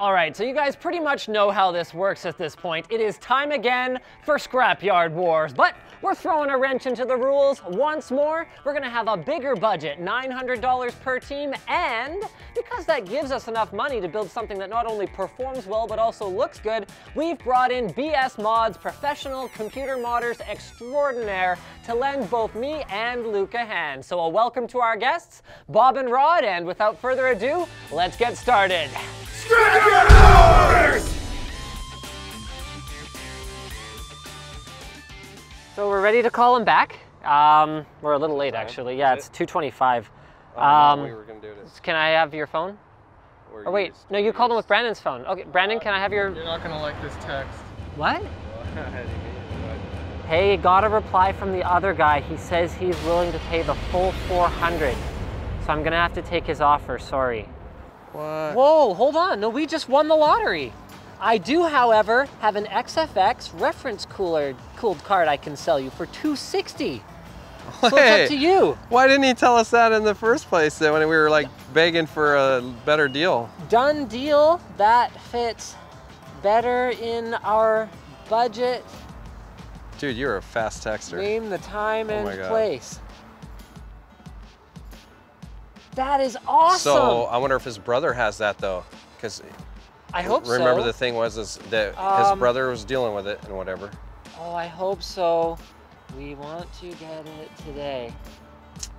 All right, so you guys pretty much know how this works at this point. It is time again for Scrapyard Wars, but we're throwing a wrench into the rules once more. We're gonna have a bigger budget, $900 per team, and because that gives us enough money to build something that not only performs well, but also looks good, we've brought in BS Mods, professional computer modders extraordinaire, to lend both me and Luke a hand. So a welcome to our guests, Bob and Rod, and without further ado, let's get started. Scrapyard Wars! So we're ready to call him back. We're a little late, actually. Yeah, it's 2:25. We were gonna do this. Can I have your phone? Or wait, no, you called him with Brandon's phone. Okay, Brandon, can I have your? You're not gonna like this text. What? Hey, got a reply from the other guy. He says he's willing to pay the full 400. So I'm gonna have to take his offer. Sorry. What? Whoa, hold on. No, we just won the lottery. I do, however, have an XFX reference cooled card I can sell you for $260. Wait, so it's up to you. Why didn't he tell us that in the first place then when we were like begging for a better deal? Done deal. That fits better in our budget. Dude, you're a fast texter. Name the time and place. That is awesome. So I wonder if his brother has that though, because I hope so. Remember the thing was is that his brother was dealing with it and whatever. Oh, I hope so. We want to get it today.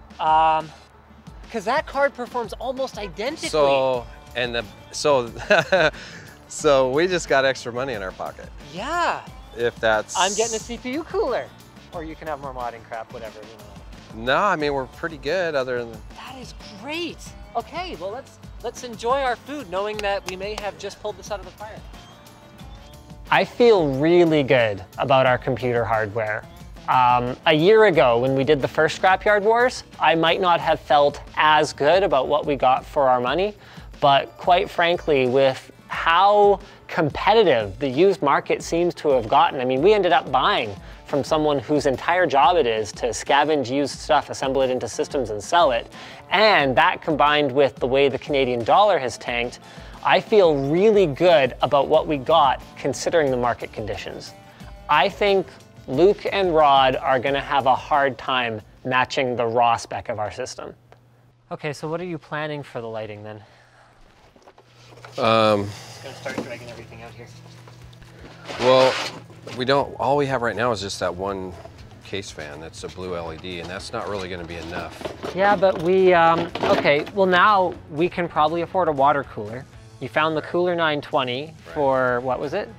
Because that card performs almost identically. So so we just got extra money in our pocket. Yeah. If that's. I'm getting a CPU cooler, or you can have more modding crap, whatever. You know. No, I mean, we're pretty good other than... That is great. Okay, well, let's enjoy our food knowing that we may have just pulled this out of the fire. I feel really good about our computer hardware. A year ago, when we did the first Scrapyard Wars, I might not have felt as good about what we got for our money, but quite frankly, with how competitive the used market seems to have gotten, I mean, we ended up buying from someone whose entire job it is to scavenge used stuff, assemble it into systems and sell it. And that combined with the way the Canadian dollar has tanked, I feel really good about what we got considering the market conditions. I think Luke and Rod are gonna have a hard time matching the raw spec of our system. Okay, so what are you planning for the lighting then? It's gonna start dragging everything out here. Well, we don't, all we have right now is just that one case fan that's a blue LED, and that's not really gonna be enough. Yeah, but we, okay, well now we can probably afford a water cooler. You found the Cooler 920 for, what was it?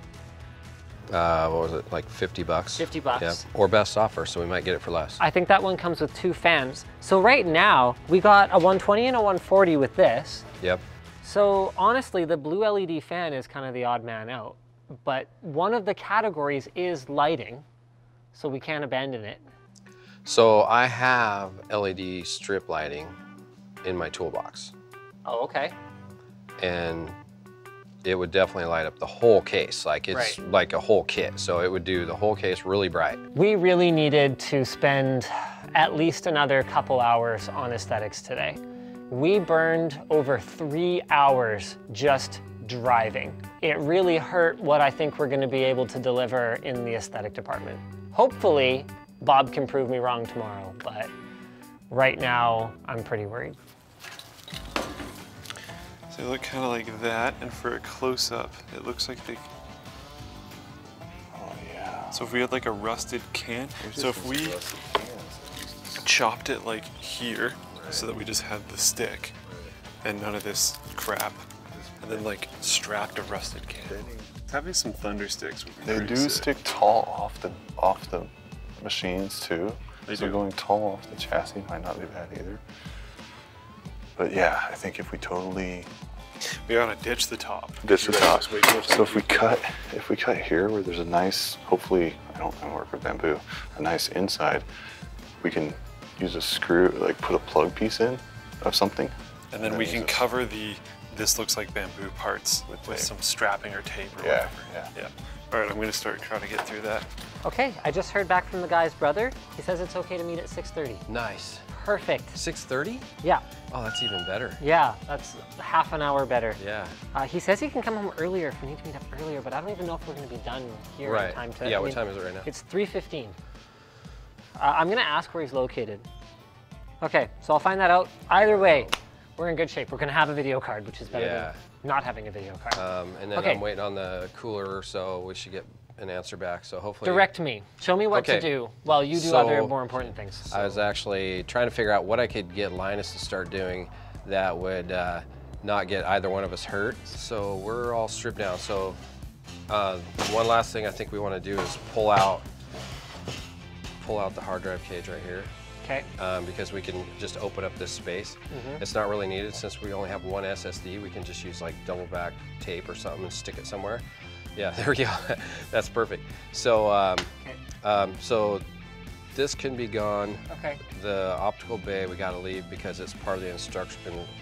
Like 50 bucks? 50 bucks. Yeah, or best offer, so we might get it for less. I think that one comes with two fans. So right now, we got a 120 and a 140 with this. Yep. So honestly, the blue LED fan is kind of the odd man out. But one of the categories is lighting, so we can't abandon it. So I have LED strip lighting in my toolbox. Oh, okay. And it would definitely light up the whole case. Like it's like a whole kit. So it would do the whole case really bright. We really needed to spend at least another couple hours on aesthetics today. We burned over 3 hours just driving. It really hurt what I think we're going to be able to deliver in the aesthetic department. Hopefully, Bob can prove me wrong tomorrow, but right now, I'm pretty worried. So they look kind of like that, and for a close-up, it looks like they... Oh, yeah. So if we had like a rusted can, so if we chopped it like here, so that we just had the stick, and none of this crap, and then like strapped a rusted can. Having some thunder sticks would be pretty sick. They do stick tall off the machines too. So going tall off the chassis might not be bad either. But yeah, I think if we totally... We gotta ditch the top. Ditch the top. So if we cut here where there's a nice, hopefully, I don't know, work with bamboo, a nice inside, we can use a screw, like put a plug piece in of something. And then we can cover the this looks like bamboo parts with some strapping or tape or whatever. Yeah. All right, I'm gonna start trying to get through that. Okay, I just heard back from the guy's brother. He says it's okay to meet at 6:30. Nice. perfect. 6:30? Yeah. Oh, that's even better. Yeah, that's half an hour better. Yeah. He says he can come home earlier if we need to meet up earlier, but I don't even know if we're going to be done here in time to... Yeah, what time is it right now? It's 3:15. I'm going to ask where he's located. Okay, so I'll find that out. Either way, we're in good shape. We're going to have a video card, which is better than not having a video card. And then I'm waiting on the cooler, or so we should get an answer back. So hopefully... Direct me. Show me what to do while you do other more important things. So. I was actually trying to figure out what I could get Linus to start doing that would not get either one of us hurt. So we're all stripped down. So one last thing I think we want to do is pull out the hard drive cage right here. Okay. Because we can just open up this space. Mm-hmm. It's not really needed since we only have one SSD. We can just use like double back tape or something and stick it somewhere. Yeah, there we go. That's perfect. So, so this can be gone. Okay. The optical bay we got to leave because it's part of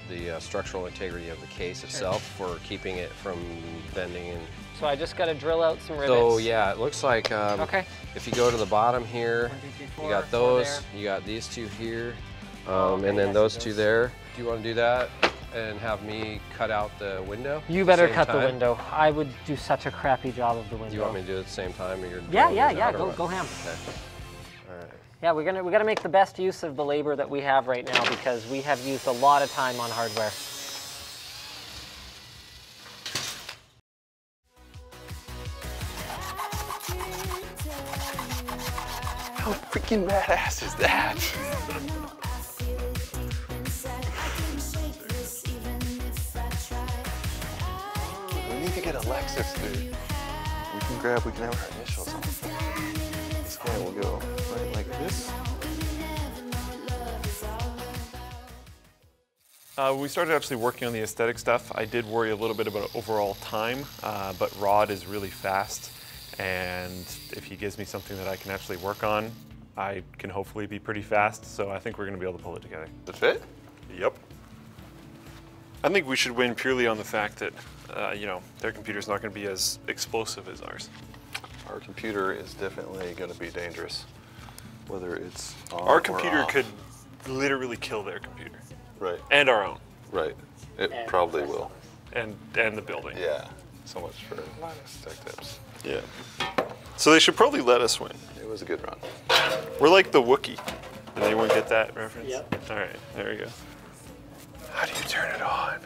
the structural integrity of the case itself for keeping it from bending. And so I just got to drill out some rivets. So yeah, it looks like if you go to the bottom here, 1, 2, 3, 4, you got those. You got these two here, and then those two there. Do you want to do that? And have me cut out the window? You better cut the window. I would do such a crappy job of the window. Do you want me to do it at the same time? Or you're Go ham. Okay. All right. Yeah, we gotta make the best use of the labor that we have right now because we have used a lot of time on hardware. How freaking badass is that? Get Alexis, dude. We can have her initials on. This guy will go right like this. We started actually working on the aesthetic stuff. I did worry a little bit about overall time, but Rod is really fast, and if he gives me something that I can actually work on, I can hopefully be pretty fast, so I think we're gonna be able to pull it together. The fit? Yep. I think we should win purely on the fact that you know, their computer's not going to be as explosive as ours. Our computer is definitely going to be dangerous, whether it's on or off. Our computer could literally kill their computer. Right. And our own. Right. It probably will. And the building. Yeah. So much for Linus Tech Tips. Yeah. So they should probably let us win. It was a good run. We're like the Wookiee. Did anyone get that reference? Yep. All right. There we go. How do you turn it on?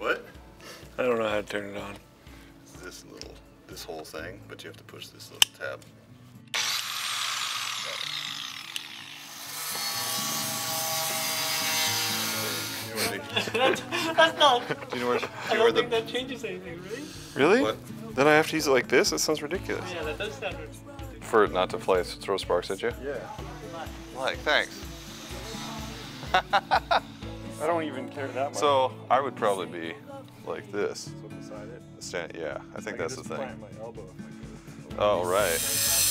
What? I don't know how to turn it on. It's this whole thing, but you have to push this little tab. That's not. Do you know where? I don't think that changes anything, really? Really? Then I have to use it like this? That sounds ridiculous. Yeah, that does sound ridiculous. For it not to play, so throw sparks at you? Yeah. Like, thanks. I don't even care that much. So I would probably be like this. So beside it? Yeah, I think that's the thing. I could just plant my elbow if I could. Oh, right.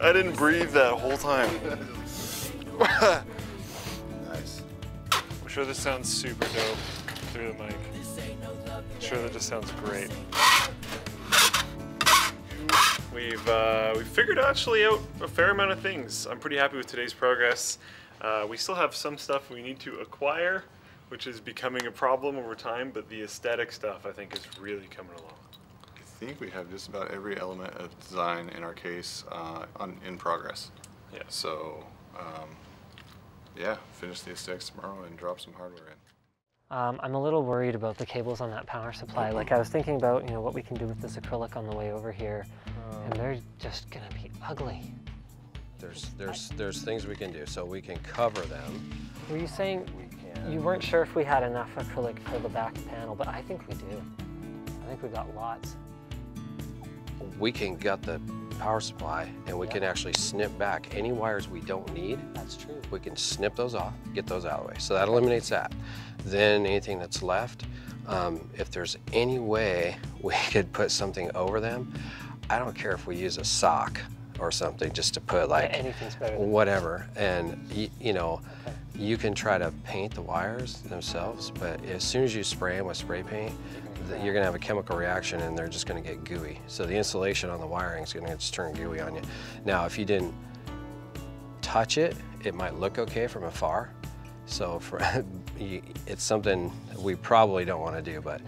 I didn't breathe that whole time. I'm sure this sounds super dope through the mic. I'm sure that just sounds great. We've figured actually out a fair amount of things. I'm pretty happy with today's progress. We still have some stuff we need to acquire, which is becoming a problem over time, but the aesthetic stuff I think is really coming along. I think we have just about every element of design in our case in progress. Yeah. So. Yeah, finish the aesthetics tomorrow and drop some hardware in. I'm a little worried about the cables on that power supply. Like I was thinking about, you know, what we can do with this acrylic on the way over here, and they're just gonna be ugly. There's things we can do, so we can cover them. Were you saying you weren't sure if we had enough acrylic for the back panel, but I think we do. I think we've got lots. We can gut the power supply, and we can actually snip back any wires we don't need. That's true. We can snip those off, get those out of the way. So that eliminates that. Then anything that's left, if there's any way we could put something over them, I don't care if we use a sock or something just to put like anything's better than whatever. And you know, okay, you can try to paint the wires themselves, but as soon as you spray them with spray paint, you're gonna have a chemical reaction and they're just gonna get gooey. So the insulation on the wiring is gonna just turn gooey on you. Now, if you didn't touch it, it might look okay from afar. So for, it's something we probably don't wanna do, but.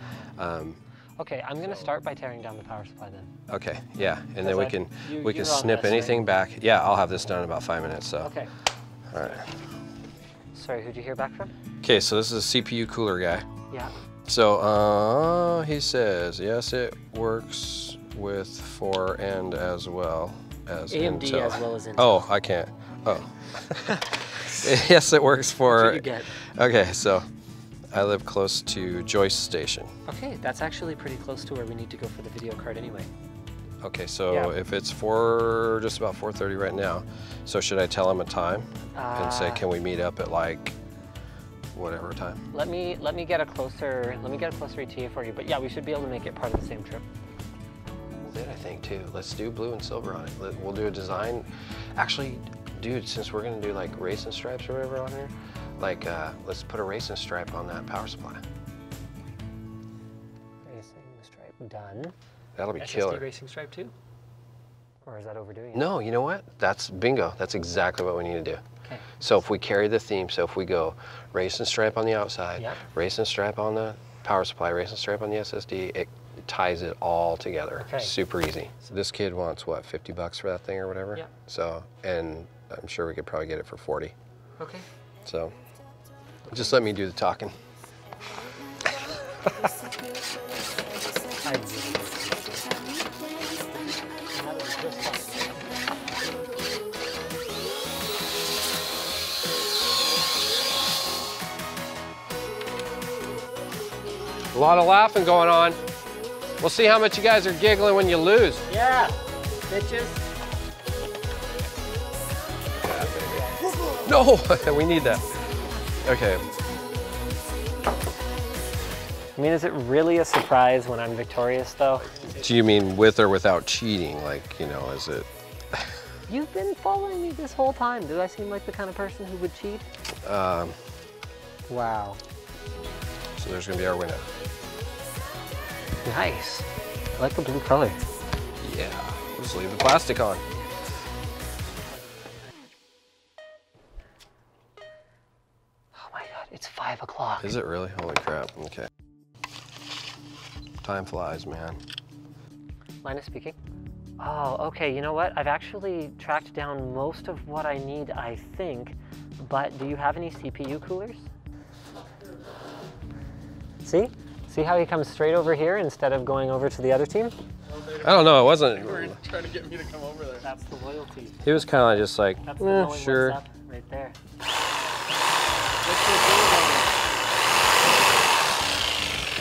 Okay, I'm gonna start by tearing down the power supply then. Okay, yeah, and then we can snip anything back. Yeah, I'll have this done in about 5 minutes, so. Okay. All right. Sorry, who'd you hear back from? Okay, so this is a CPU cooler guy. Yeah. So he says, yes, it works with 4 and as well as AMD Intel. As well as Intel. Oh, I can't. Oh. Yes, it works for. What you get? Okay, so I live close to Joyce Station. Okay, that's actually pretty close to where we need to go for the video card anyway. Okay, so yeah, if it's just about 4:30 right now, so should I tell him a time and say, can we meet up at like whatever time? Let me get a closer ETA for you. But yeah, we should be able to make it part of the same trip. Then I think too, let's do blue and silver on it. We'll do a design. Actually, dude, since we're gonna do like racing stripes or whatever on here, like let's put a racing stripe on that power supply. Racing stripe done. That'll be SSD killer. Racing stripe too? Or is that overdoing it? No, you know what? That's bingo. That's exactly what we need to do. Okay. So if we carry the theme, so if we go racing stripe on the outside, yep, racing stripe on the power supply, racing stripe on the SSD, it ties it all together. Okay. Super easy. So this kid wants what, 50 bucks for that thing or whatever? Yeah. So, and I'm sure we could probably get it for 40. Okay. So just let me do the talking. A lot of laughing going on. We'll see how much you guys are giggling when you lose. Yeah, bitches. No, we need that. Okay. I mean, is it really a surprise when I'm victorious, though? Do you mean with or without cheating? Like, you know, is it? You've been following me this whole time. Do I seem like the kind of person who would cheat? Wow. So there's gonna be our window. Nice. I like the blue color. Yeah, just leave the plastic on. Oh my God, it's 5 o'clock. Is it really? Holy crap, okay. Time flies, man. Linus speaking. Oh, okay, you know what? I've actually tracked down most of what I need, I think, but do you have any CPU coolers? See? See how he comes straight over here instead of going over to the other team? I don't know, it wasn't. They were trying to get me to come over there. That's the loyalty. He was kind of just like, sure. Up right there.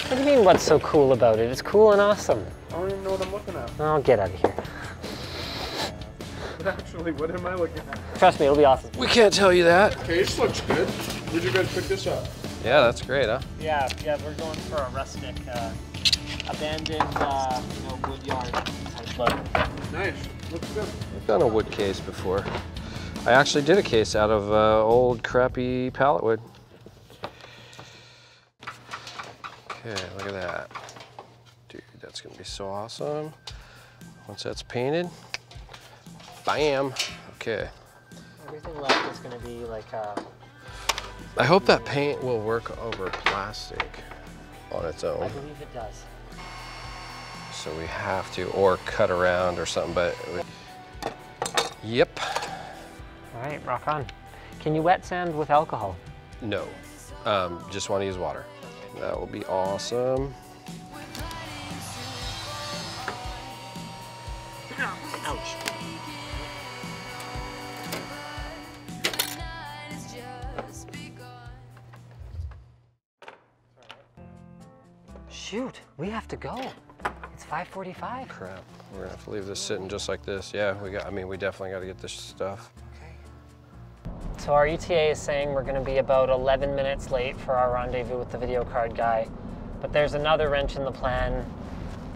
What do you mean what's so cool about it? It's cool and awesome. I don't even know what I'm looking at. Oh, get out of here. But actually, what am I looking at? Trust me, it'll be awesome. We can't tell you that. Okay, this looks good. Where'd you guys pick this up? Yeah, that's great, huh? Yeah, yeah, we're going for a rustic, abandoned, you know, wood yard type look. Nice, looks good. I've done a wood case before. I actually did a case out of old crappy pallet wood. Okay, look at that. Dude, that's gonna be so awesome. Once that's painted, bam, okay. Everything left is gonna be like I hope that paint will work over plastic on its own. I believe it does. So we have to, or cut around or something, but we, yep. All right, rock on. Can you wet sand with alcohol? No, just want to use water. That will be awesome. Ouch. Shoot, we have to go. It's 5:45. Crap, we're gonna have to leave this sitting just like this. Yeah, we got. I mean, we definitely got to get this stuff. Okay. So our ETA is saying we're gonna be about 11 minutes late for our rendezvous with the video card guy, but there's another wrench in the plan.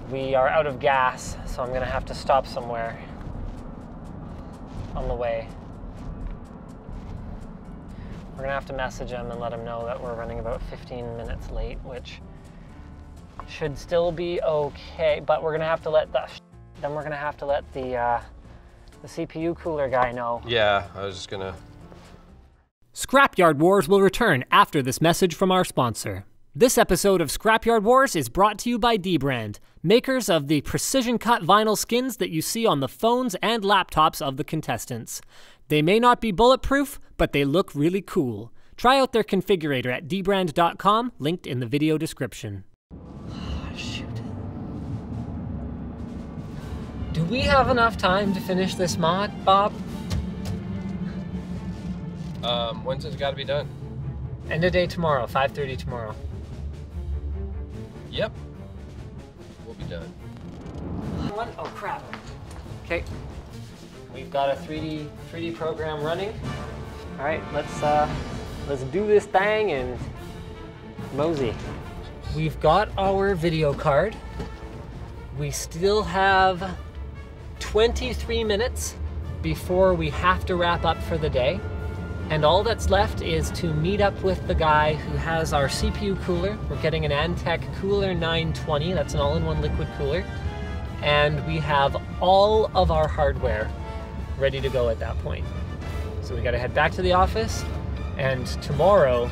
We are out of gas, so I'm gonna have to stop somewhere. on the way. We're gonna have to message him and let him know that we're running about 15 minutes late, which should still be okay, but we're gonna have to let the the CPU cooler guy know. Yeah, I was just gonna. Scrapyard Wars will return after this message from our sponsor. This episode of Scrapyard Wars is brought to you by dbrand, makers of the precision-cut vinyl skins that you see on the phones and laptops of the contestants. They may not be bulletproof, but they look really cool. Try out their configurator at dbrand.com, linked in the video description. Oh, shoot. Do we have enough time to finish this mod, Bob? When's it gotta be done? End of day tomorrow, 5:30 tomorrow. Yep. We'll be done. One? Oh crap. Okay. We've got a 3D program running. All right, let's do this thing and mosey. We've got our video card. We still have 23 minutes before we have to wrap up for the day. And all that's left is to meet up with the guy who has our CPU cooler. We're getting an Antec Cooler 920, that's an all-in-one liquid cooler. And we have all of our hardware ready to go at that point. So we gotta head back to the office, and tomorrow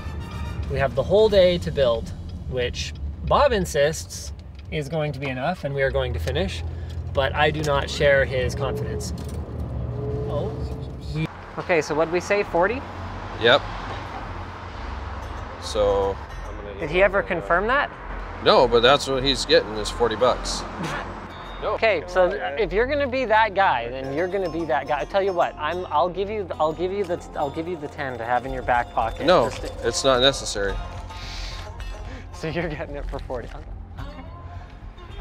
we have the whole day to build, which Bob insists is going to be enough and we are going to finish, but I do not share his confidence. Oh. Okay, so what'd we say, 40? Yep. So, I'm gonna did he ever confirm that? No, but that's what he's getting is 40 bucks. No. Okay, so if you're gonna be that guy, then you're gonna be that guy. I tell you what, I'll give you the 10 to have in your back pocket. No, it's not necessary. So you're getting it for 40. Okay.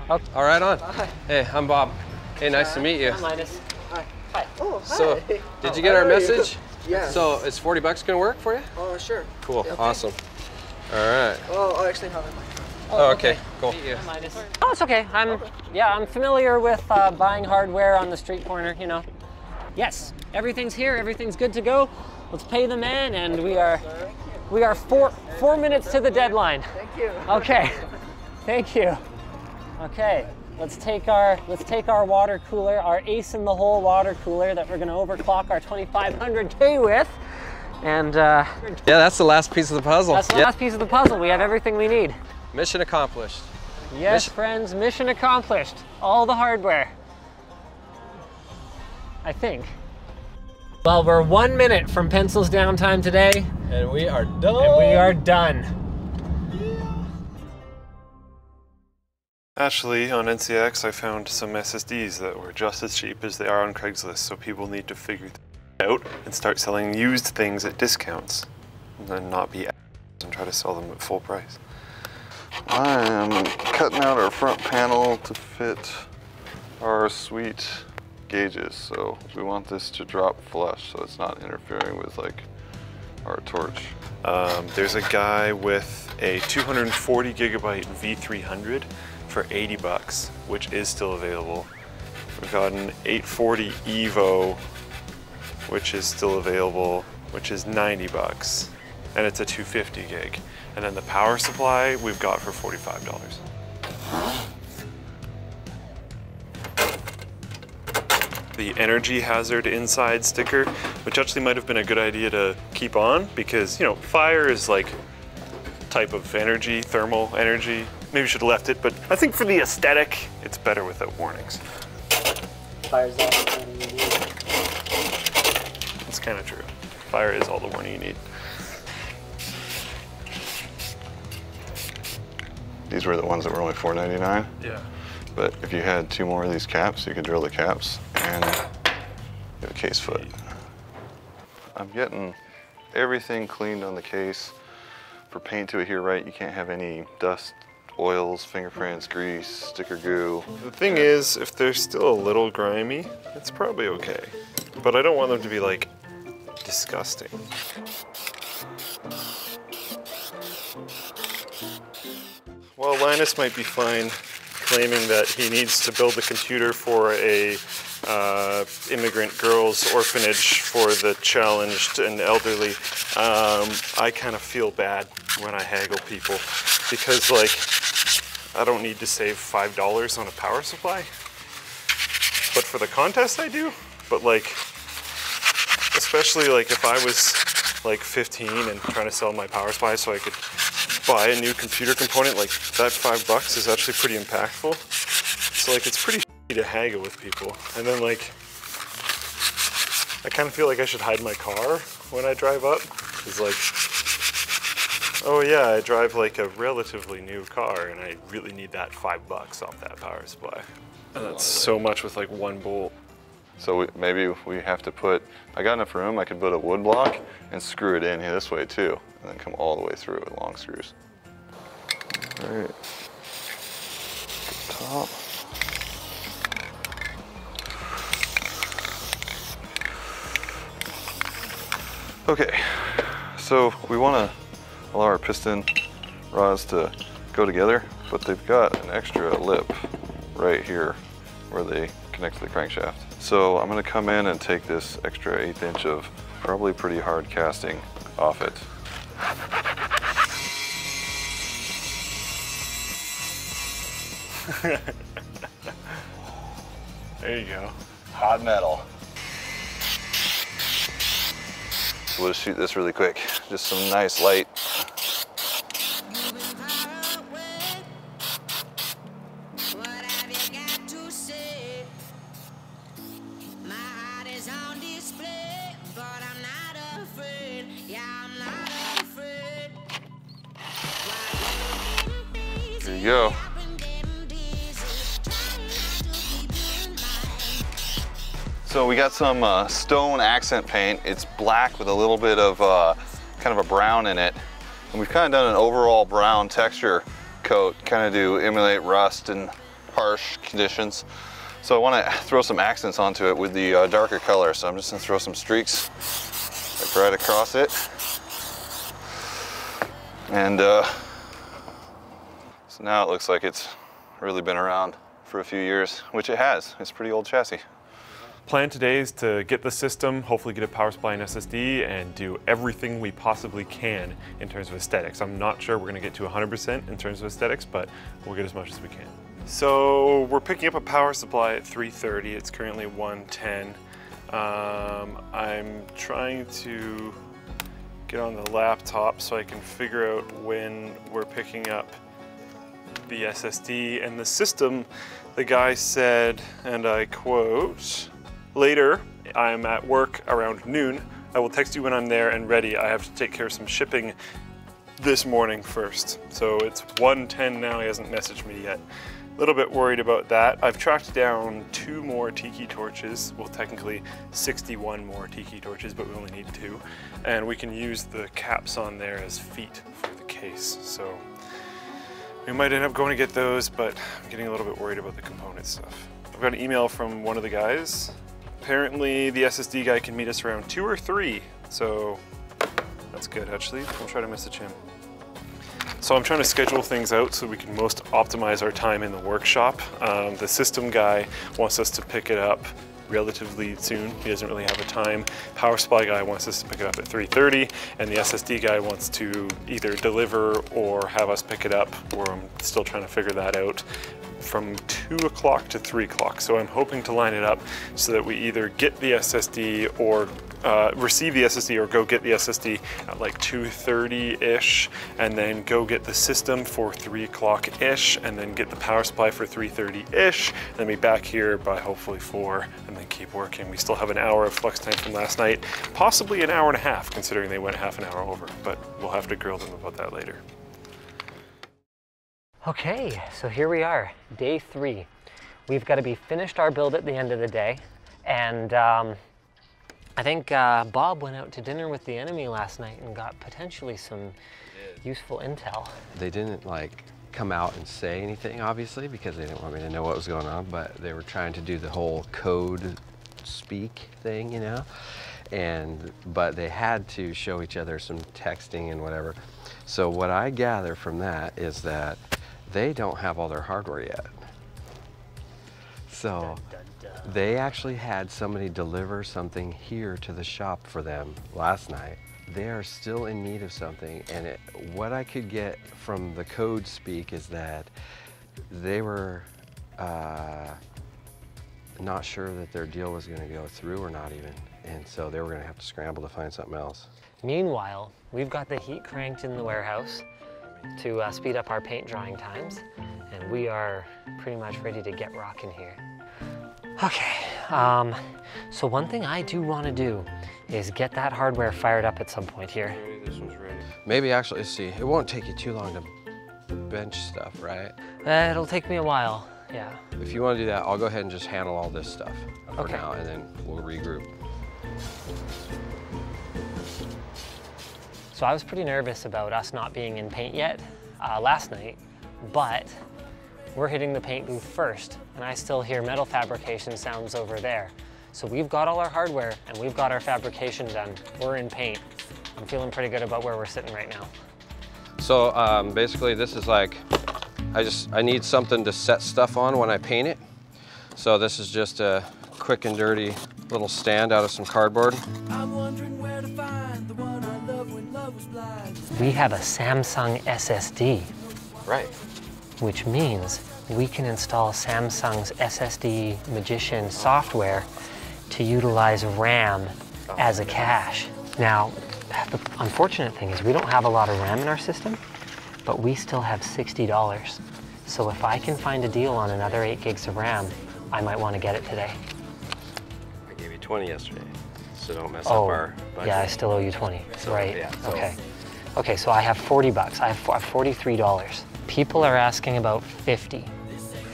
Okay. All right, on. Bye. Hey, I'm Bob. Hey, nice to meet you. I'm Linus. Hi. Hi. Oh, hi. So, did you get our message? Yeah. So, is 40 bucks gonna work for you? Oh, sure. Cool, okay. Awesome. All right. Oh, I actually have it. Oh, okay, cool. Oh, it's okay. I'm familiar with buying hardware on the street corner, you know. Yes, everything's here, everything's good to go. Let's pay the man, and we are four minutes to the deadline. Thank you. Okay, thank you. Okay. Let's take our water cooler, our ace in the hole water cooler that we're gonna overclock our 2500K with, and yeah, that's the last piece of the puzzle. That's the last piece of the puzzle. We have everything we need. Mission accomplished. Yes, friends, mission accomplished. All the hardware, I think. Well, we're 1 minute from pencils downtime today, and we are done. And we are done. Actually, on NCX, I found some SSDs that were just as cheap as they are on Craigslist, so people need to figure that out and start selling used things at discounts, and then not be assholes and try to sell them at full price. I am cutting out our front panel to fit our suite gauges, so we want this to drop flush so it's not interfering with like our torch. There's a guy with a 240 gigabyte V300 for 80 bucks, which is still available. We've got an 840 Evo, which is still available, which is 90 bucks, and it's a 250 gig. And then the power supply we've got for $45. The energy hazard inside sticker, which actually might have been a good idea to keep on because, you know, fire is like type of energy, thermal energy. Maybe should have left it, but I think for the aesthetic, it's better without warnings. Fire's all the warning you need. That's kind of true. Fire is all the warning you need. These were the ones that were only $4.99. Yeah. But if you had 2 more of these caps, you could drill the caps and get a case foot. I'm getting everything cleaned on the case. For paint to adhere right, you can't have any dust, oils, fingerprints, grease, sticker goo. The thing is, if they're still a little grimy, it's probably okay. But I don't want them to be like, disgusting. Well, Linus might be fine claiming that he needs to build the computer for a immigrant girls' orphanage for the challenged and elderly, I kind of feel bad when I haggle people, because like, I don't need to save $5 on a power supply, but for the contest I do. But like, especially like if I was like 15 and trying to sell my power supply so I could buy a new computer component, like that $5 is actually pretty impactful. So like, it's pretty shitty to haggle with people. And then like, I kind of feel like I should hide my car when I drive up. It's like, oh yeah, I drive like a relatively new car and I really need that $5 off that power supply. And that's so much with like one bolt. So maybe we have to put, I got enough room, I could put a wood block and screw it in here this way too, and then come all the way through with long screws. All right, top. Okay, so we want to allow our piston rods to go together, but they've got an extra lip right here where they connect to the crankshaft. So I'm gonna come in and take this extra 1/8 inch of probably pretty hard casting off it. There you go. Hot metal. So we'll just shoot this really quick. Just some nice light. There you go. So we got some stone accent paint. It's black with a little bit of kind of a brown in it. And we've kind of done an overall brown texture coat, kind of to emulate rust and harsh conditions. So I want to throw some accents onto it with the darker color. So I'm just going to throw some streaks like right across it. And so now it looks like it's really been around for a few years, which it has. It's a pretty old chassis. Plan today is to get the system, hopefully get a power supply and SSD, and do everything we possibly can in terms of aesthetics. I'm not sure we're going to get to 100% in terms of aesthetics, but we'll get as much as we can. So we're picking up a power supply at 330. It's currently 110. I'm trying to get on the laptop so I can figure out when we're picking up the SSD and the system. The guy said, and I quote, "Later, I'm at work around noon. I will text you when I'm there and ready. I have to take care of some shipping this morning first." So it's 1:10 now, he hasn't messaged me yet. A little bit worried about that. I've tracked down 2 more tiki torches, well technically 61 more tiki torches, but we only need 2. And we can use the caps on there as feet for the case. So we might end up going to get those, but I'm getting a little bit worried about the component stuff. I've got an email from one of the guys. Apparently the SSD guy can meet us around 2 or 3. So that's good actually. I'll try to message him. So I'm trying to schedule things out so we can most optimize our time in the workshop. The system guy wants us to pick it up relatively soon. He doesn't really have a time. Power supply guy wants us to pick it up at 3:30, and the SSD guy wants to either deliver or have us pick it up, or I'm still trying to figure that out, from 2 o'clock to 3 o'clock. So I'm hoping to line it up so that we either get the SSD or receive the SSD or go get the SSD at like 2:30-ish, and then go get the system for 3 o'clock-ish, and then get the power supply for 3:30-ish, and then be back here by hopefully 4, and then keep working. We still have an hour of flex time from last night, possibly an hour and a half considering they went half an hour over, but we'll have to grill them about that later. Okay, so here we are, day 3. We've got to be finished our build at the end of the day, and I think Bob went out to dinner with the enemy last night and got potentially some useful intel. They didn't like come out and say anything, obviously, because they didn't want me to know what was going on, but they were trying to do the whole code speak thing, you know? But they had to show each other some texting and whatever. So what I gather from that is that they don't have all their hardware yet. So stuff. They actually had somebody deliver something here to the shop for them last night. They are still in need of something, and what I could get from the code speak is that they were not sure that their deal was going to go through or not even, and so they were going to have to scramble to find something else. Meanwhile, we've got the heat cranked in the warehouse to speed up our paint drying times, and we are pretty much ready to get rocking here. Okay, so one thing I do want to do is get that hardware fired up at some point here. Maybe this one's ready. Maybe actually, let's see, it won't take you too long to bench stuff, right? It'll take me a while, yeah. If you want to do that, I'll go ahead and just handle all this stuff for now, and then we'll regroup. So I was pretty nervous about us not being in paint yet last night, but we're hitting the paint booth first, and I still hear metal fabrication sounds over there. So we've got all our hardware and we've got our fabrication done. We're in paint. I'm feeling pretty good about where we're sitting right now. So basically this is like, I need something to set stuff on when I paint it. So this is just a quick and dirty little stand out of some cardboard. I'm wondering where to find the one I love when love was blind. We have a Samsung SSD. Right. Which means we can install Samsung's SSD Magician software to utilize RAM as a cache. Now, the unfortunate thing is we don't have a lot of RAM in our system, but we still have $60. So if I can find a deal on another 8 gigs of RAM, I might want to get it today. I gave you 20 yesterday, so don't mess up our budget. Yeah, I still owe you 20, so, right? Yeah, so. Okay. Okay, so I have 40 bucks. I have $43. People are asking about 50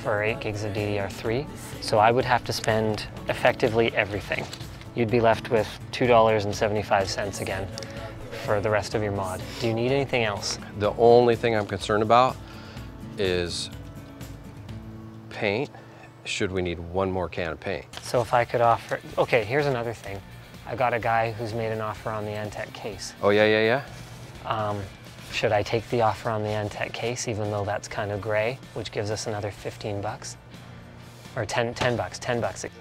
for 8 gigs of DDR3, so I would have to spend effectively everything. You'd be left with $2.75 again for the rest of your mod. Do you need anything else? The only thing I'm concerned about is paint. Should we need one more can of paint? So if I could offer, okay, here's another thing. I got a guy who's made an offer on the Antec case. Oh yeah, yeah, yeah. Should I take the offer on the Antec case, even though that's kind of gray, which gives us another 15 bucks? Or 10 bucks.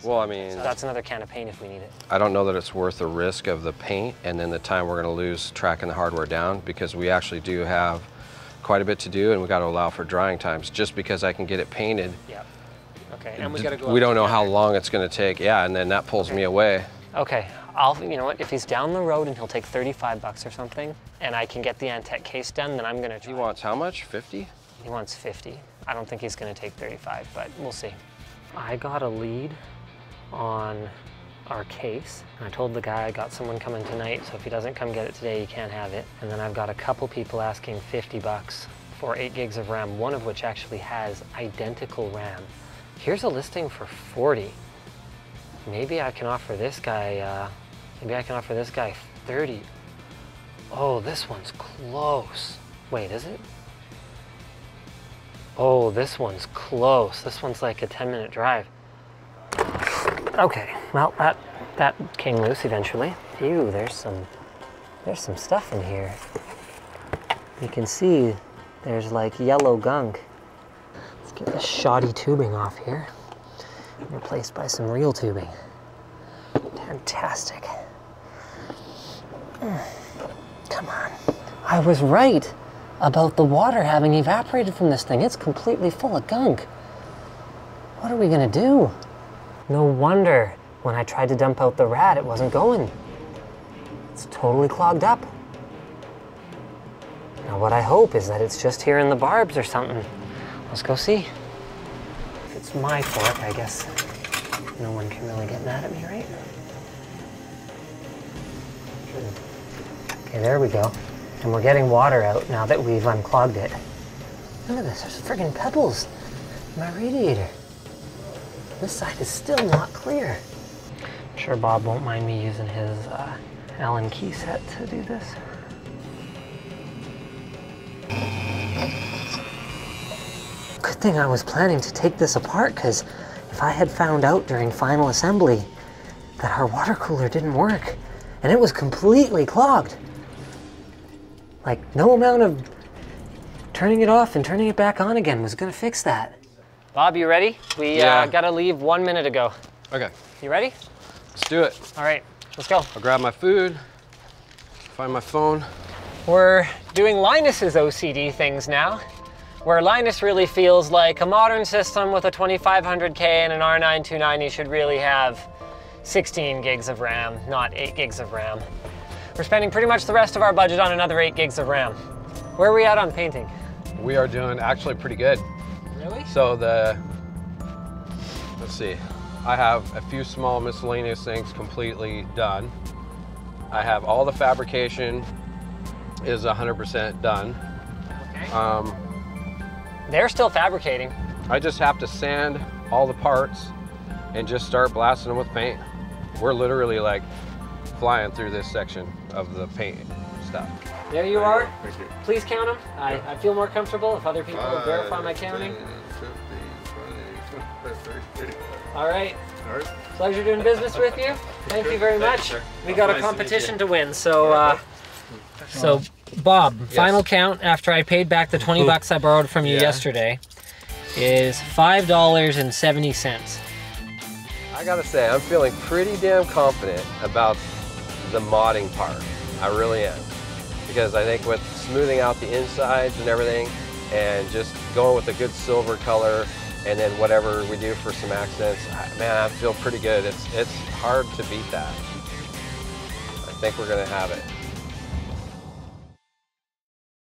Well, I mean... So that's another can of paint if we need it. I don't know that it's worth the risk of the paint and then the time we're going to lose tracking the hardware down, because we actually do have quite a bit to do, and we've got to allow for drying times. Just because I can get it painted... Yeah. Okay, and we got to go... We don't know how long it's going to take. Yeah, and then that pulls me away. Okay. You know what, if he's down the road and he'll take 35 bucks or something, and I can get the Antec case done, then I'm gonna try. He wants how much, 50? He wants 50. I don't think he's gonna take 35, but we'll see. I got a lead on our case. I told the guy I got someone coming tonight, so if he doesn't come get it today, you can't have it. And then I've got a couple people asking 50 bucks for 8 gigs of RAM, one of which actually has identical RAM. Here's a listing for 40. Maybe I can offer this guy, maybe I can offer this guy 30. Oh, this one's close. Wait, is it? Oh, this one's close. This one's like a 10-minute drive. Okay, well, that came loose eventually. Ew, there's some stuff in here. You can see there's like yellow gunk. Let's get this shoddy tubing off here, replaced by some real tubing. Fantastic. Come on. I was right about the water having evaporated from this thing. It's completely full of gunk. What are we gonna do? No wonder when I tried to dump out the rat, it wasn't going. It's totally clogged up. Now what I hope is that it's just here in the barbs or something. Let's go see. If it's my fork, I guess no one can really get mad at me, right? Okay, there we go. And we're getting water out now that we've unclogged it. Look at this, there's friggin' pebbles in my radiator. This side is still not clear. I'm sure Bob won't mind me using his Allen key set to do this. Good thing I was planning to take this apart, because if I had found out during final assembly that our water cooler didn't work, and it was completely clogged. Like, no amount of turning it off and turning it back on again was gonna fix that. Bob, you ready? We got to leave 1 minute ago. Okay. You ready? Let's do it. All right, let's go. I'll grab my food, find my phone. We're doing Linus's OCD things now, where Linus really feels like a modern system with a 2500K and an R9 290 should really have 16 gigs of RAM, not 8 gigs of RAM. We're spending pretty much the rest of our budget on another 8 gigs of RAM. Where are we at on painting? We are doing actually pretty good. Really? So let's see. I have a few small miscellaneous things completely done. I have all the fabrication is 100% done. Okay. They're still fabricating. I just have to sand all the parts and just start blasting them with paint. We're literally like flying through this section of the paint stuff. There you are. Thank you. Please count them. Yeah. I feel more comfortable if other people verify my counting. 15, 20, 25, 30. All right. All right. Pleasure doing business with you. Thank you very much. We got a competition to win, so Bob, yes. Final count after I paid back the 20 bucks I borrowed from you yesterday is $5.70. I gotta say, I'm feeling pretty damn confident about the modding part. I really am. Because I think with smoothing out the insides and everything, and just going with a good silver color, and then whatever we do for some accents, man, I feel pretty good. It's hard to beat that. I think we're gonna have it.